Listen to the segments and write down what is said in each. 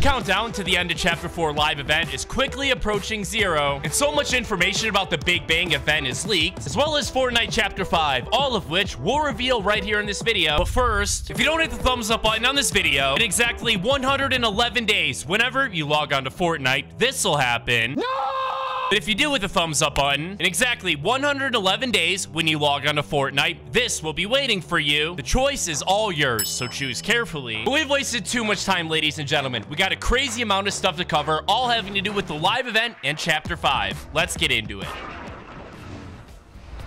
countdown to the end of Chapter 4 live event is quickly approaching zero, and so much information about the Big Bang event is leaked, as well as Fortnite Chapter 5, all of which we'll reveal right here in this video. But first, if you don't hit the thumbs up button on this video, in exactly 111 days, whenever you log on to Fortnite, this'll happen. No! But if you do hit the thumbs up button, in exactly 111 days when you log on to Fortnite, this will be waiting for you. The choice is all yours, so choose carefully. But we've wasted too much time, ladies and gentlemen. We got a crazy amount of stuff to cover, all having to do with the live event and Chapter 5. Let's get into it.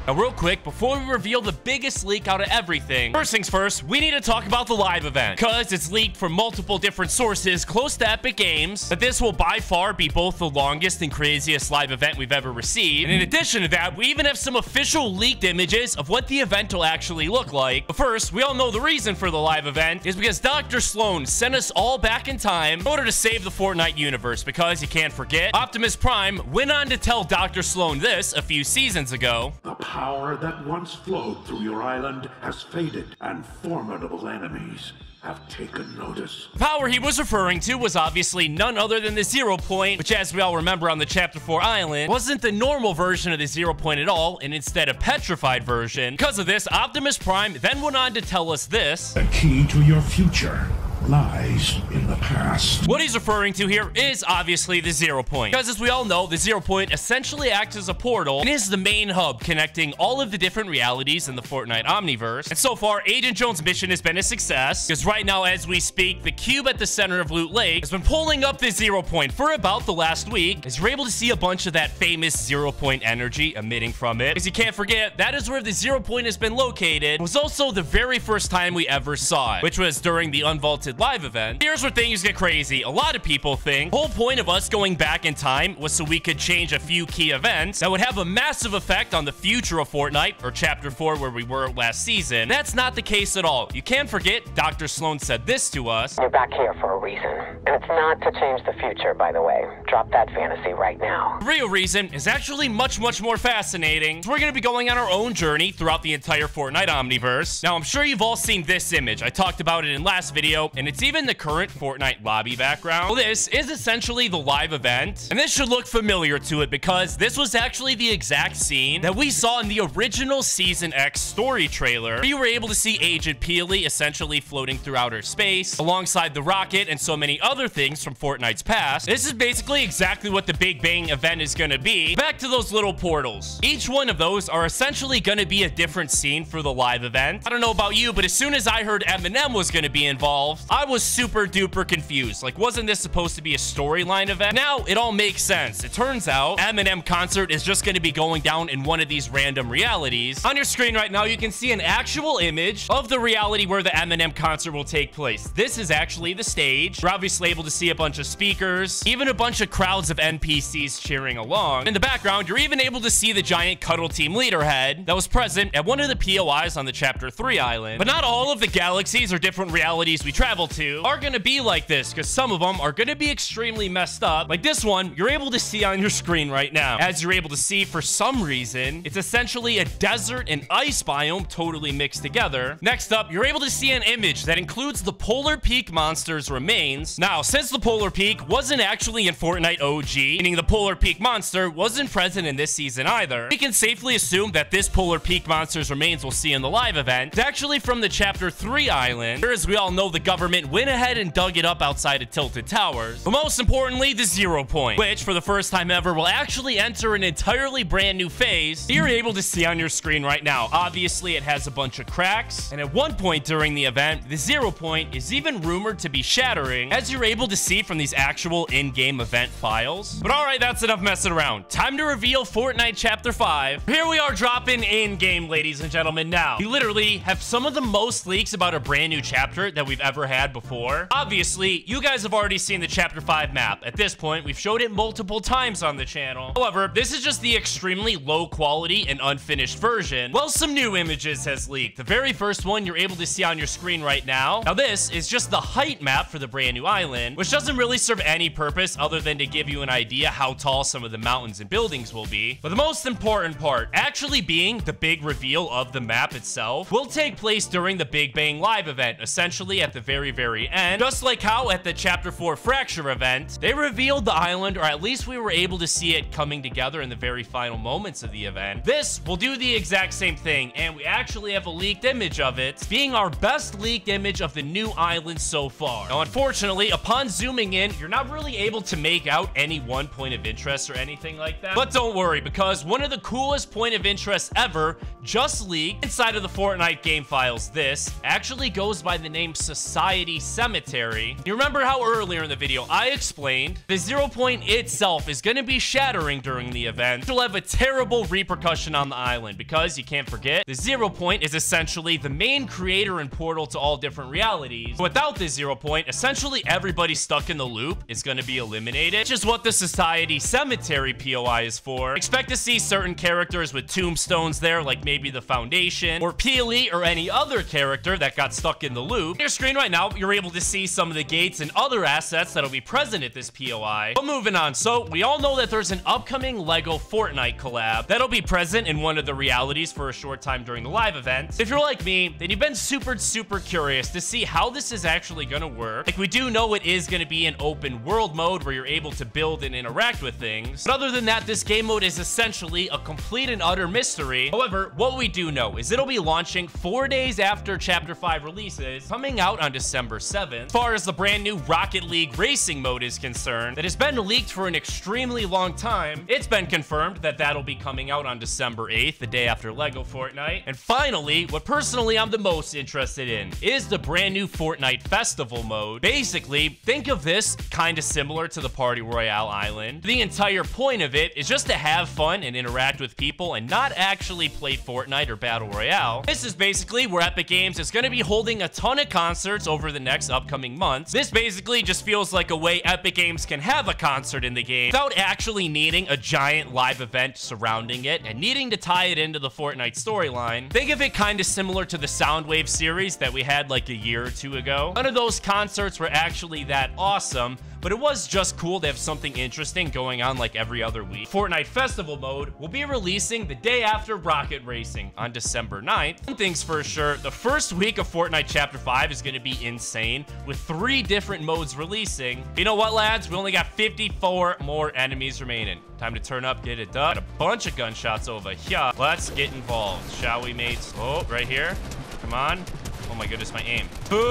Now, real quick, before we reveal the biggest leak out of everything, first things first, we need to talk about the live event, because it's leaked from multiple different sources close to Epic Games that this will by far be both the longest and craziest live event we've ever received. And in addition to that, we even have some official leaked images of what the event will actually look like. But first, we all know the reason for the live event is because Dr. Sloan sent us all back in time in order to save the Fortnite universe, because you can't forget, Optimus Prime went on to tell Dr. Sloan this a few seasons ago. The power that once flowed through your island has faded, and formidable enemies have taken notice. The power he was referring to was obviously none other than the 0 point, which, as we all remember on the Chapter 4 island, wasn't the normal version of the 0 point at all, and instead a petrified version. Because of this, Optimus Prime then went on to tell us this. The key to your future lies in the past. What he's referring to here is obviously the 0 point, because as we all know, the 0 point essentially acts as a portal and is the main hub connecting all of the different realities in the Fortnite Omniverse. And so far, Agent Jones' mission has been a success, because right now as we speak, the cube at the center of Loot Lake has been pulling up the 0 point for about the last week, as you're able to see a bunch of that famous 0 point energy emitting from it. As you can't forget, that is where the 0 point has been located. It was also the very first time we ever saw it, which was during the Unvaulted live event. Here's where things get crazy. A lot of people think the whole point of us going back in time was so we could change a few key events that would have a massive effect on the future of Fortnite, or Chapter 4 where we were last season. That's not the case at all. You can't forget, Dr. Sloan said this to us. You're back here for a reason, and it's not to change the future, by the way. Drop that fantasy right now. The real reason is actually much more fascinating. So we're going to be going on our own journey throughout the entire Fortnite Omniverse. Now, I'm sure you've all seen this image. I talked about it in last video, and it's even the current Fortnite lobby background. Well, this is essentially the live event, and this should look familiar to it, because this was actually the exact scene that we saw in the original Season X story trailer, where you were able to see Agent Peely essentially floating through outer space alongside the rocket and so many other things from Fortnite's past. This is basically exactly what the Big Bang event is going to be. Back to those little portals. Each one of those are essentially going to be a different scene for the live event. I don't know about you, but as soon as I heard Eminem was going to be involved, I was super duper confused. Like, wasn't this supposed to be a storyline event? Now it all makes sense. It turns out Eminem concert is just going to be going down in one of these random realities. On your screen right now, you can see an actual image of the reality where the Eminem concert will take place. This is actually the stage. We're obviously able to see a bunch of speakers, even a bunch of crowds of NPCs cheering along. In the background, you're even able to see the giant cuddle team leader head that was present at one of the POIs on the Chapter 3 island. But not all of the galaxies or different realities we travel to are gonna be like this, because some of them are gonna be extremely messed up, like this one you're able to see on your screen right now. As you're able to see, for some reason, it's essentially a desert and ice biome totally mixed together. Next up, you're able to see an image that includes the Polar Peak monster's remains. Now, since the Polar Peak wasn't actually in Fortnite OG, meaning the Polar Peak monster wasn't present in this season either, we can safely assume that this Polar Peak monster's remains we'll see in the live event is actually from the Chapter 3 island, where, as we all know, the government went ahead and dug it up outside of Tilted Towers. But most importantly, the 0 point, which for the first time ever will actually enter an entirely brand new phase you're able to see on your screen right now. Obviously, it has a bunch of cracks, and at one point during the event, the 0 point is even rumored to be shattering, as you're able to see from these actual in-game event files. But all right, that's enough messing around. Time to reveal Fortnite Chapter 5. Here we are, dropping in-game, ladies and gentlemen. Now, we literally have some of the most leaks about a brand new chapter that we've ever had before. Obviously, you guys have already seen the Chapter 5 map. At this point, we've showed it multiple times on the channel. However, this is just the extremely low quality and unfinished version. Well, some new images has leaked. The very first one you're able to see on your screen right now. Now, this is just the height map for the brand new island, which doesn't really serve any purpose other than to give you an idea how tall some of the mountains and buildings will be. But the most important part, actually being the big reveal of the map itself, will take place during the Big Bang Live event, essentially at the very very end, just like how at the Chapter 4 Fracture event, they revealed the island, or at least we were able to see it coming together in the very final moments of the event. This will do the exact same thing, and we actually have a leaked image of it, being our best leaked image of the new island so far. Now, unfortunately, upon zooming in, you're not really able to make out any one point of interest or anything like that, but don't worry, because one of the coolest point of interest ever just leaked inside of the Fortnite game files. This actually goes by the name Society Cemetery. You remember how earlier in the video I explained the 0 point itself is going to be shattering during the event. It'll have a terrible repercussion on the island, because you can't forget the 0 point is essentially the main creator and portal to all different realities. Without the 0 point, essentially everybody stuck in the loop is going to be eliminated, which is what the Society Cemetery POI is for. Expect to see certain characters with tombstones there, like maybe the Foundation or Peely or any other character that got stuck in the loop. On your screen right now, you're able to see some of the gates and other assets that'll be present at this POI. But moving on, so we all know that there's an upcoming LEGO Fortnite collab that'll be present in one of the realities for a short time during the live event. If you're like me, then you've been super curious to see how this is actually gonna work. Like, we do know it is gonna be an open world mode where you're able to build and interact with things, but other than that, this game mode is essentially a complete and utter mystery. However, what we do know is it'll be launching 4 days after Chapter 5 releases, coming out on December 7th. As far as the brand new Rocket League racing mode is concerned, that has been leaked for an extremely long time, it's been confirmed that that'll be coming out on December 8th, the day after LEGO Fortnite. And finally, what personally I'm the most interested in is the brand new Fortnite Festival mode. Basically, think of this kind of similar to the Party Royale Island. The entire point of it is just to have fun and interact with people and not actually play Fortnite or Battle Royale. This is basically where Epic Games is going to be holding a ton of concerts over the next upcoming months. This basically just feels like a way Epic Games can have a concert in the game without actually needing a giant live event surrounding it and needing to tie it into the Fortnite storyline. Think of it kind of similar to the Soundwave series that we had like a year or two ago. None of those concerts were actually that awesome, but it was just cool to have something interesting going on like every other week. Fortnite Festival mode will be releasing the day after Rocket Racing on December 9th. One thing's for sure, the first week of Fortnite Chapter 5 is going to be insane, with 3 different modes releasing. But you know what, lads? We only got 54 more enemies remaining. Time to turn up, get it done. Got a bunch of gunshots over here. Let's get involved, shall we, mates? Oh, right here. Come on. Oh my goodness, my aim. Boo!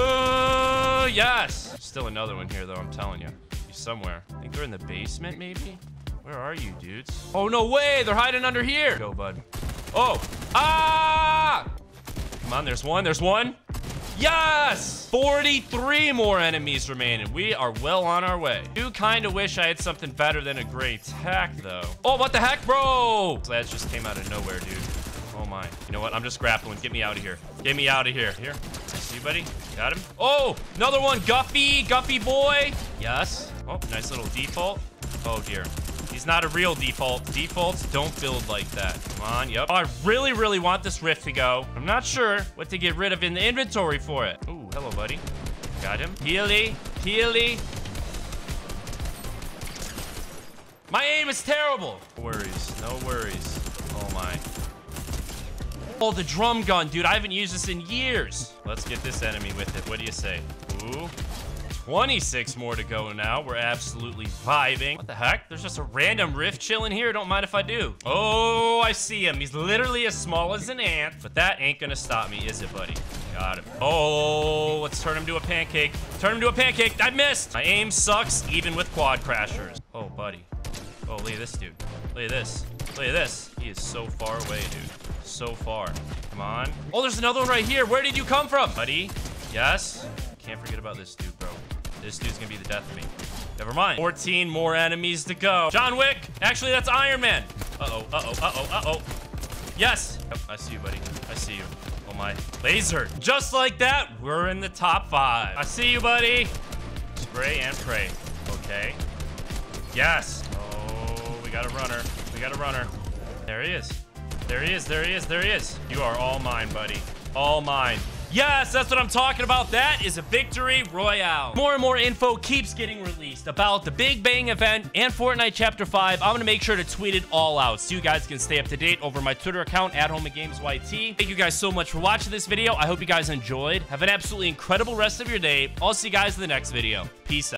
Yes! Still another one here, though, I'm telling you. He's somewhere. I think they're in the basement, maybe? Where are you, dudes? Oh, no way! They're hiding under here! Go, bud. Oh! Ah! Come on, there's one, there's one. Yes! 43 more enemies remaining. We are well on our way. I do kind of wish I had something better than a great hack, though. Oh, what the heck, bro? That just came out of nowhere, dude. Oh my. You know what? I'm just grappling. Get me out of here. Get me out of here. Here. I see you, buddy. Got him. Oh, another one. Guffy. Guffy boy. Yes. Oh, nice little default. Oh, dear. He's not a real default. Defaults don't build like that. Come on. Yep. Oh, I really want this rift to go. I'm not sure what to get rid of in the inventory for it. Ooh, hello, buddy. Got him. Peely. Peely. My aim is terrible. No worries. No worries. Oh, my. Oh, the drum gun, dude. I haven't used this in years. Let's get this enemy with it. What do you say? Ooh. 26 more to go now. We're absolutely vibing. What the heck? There's just a random rift chilling here. Don't mind if I do. Oh, I see him. He's literally as small as an ant. But that ain't gonna stop me, is it, buddy? Got him. Oh, let's turn him to a pancake. Turn him to a pancake. I missed. My aim sucks, even with quad crashers. Oh, buddy. Oh, look at this, dude. Look at this. Look at this. He is so far away, dude. So far. Come on. Oh, there's another one right here. Where did you come from, buddy? Yes. Can't forget about this dude, bro. This dude's gonna be the death of me. Never mind. 14 more enemies to go. John Wick. Actually, that's Iron Man. Uh-oh, uh-oh, uh-oh, uh-oh. Yes. Yep, I see you, buddy. I see you. Oh, my. Laser. Just like that, we're in the top 5. I see you, buddy. Spray and pray. Okay. Yes. Oh, we got a runner. We got a runner. There he is. There he is. There he is. There he is. You are all mine, buddy. All mine. Yes, that's what I'm talking about. That is a victory royale. More and more info keeps getting released about the Big Bang event and Fortnite Chapter 5. I'm going to make sure to tweet it all out so you guys can stay up to date over my Twitter account, @HomeOfGamesYT. Thank you guys so much for watching this video. I hope you guys enjoyed. Have an absolutely incredible rest of your day. I'll see you guys in the next video. Peace out.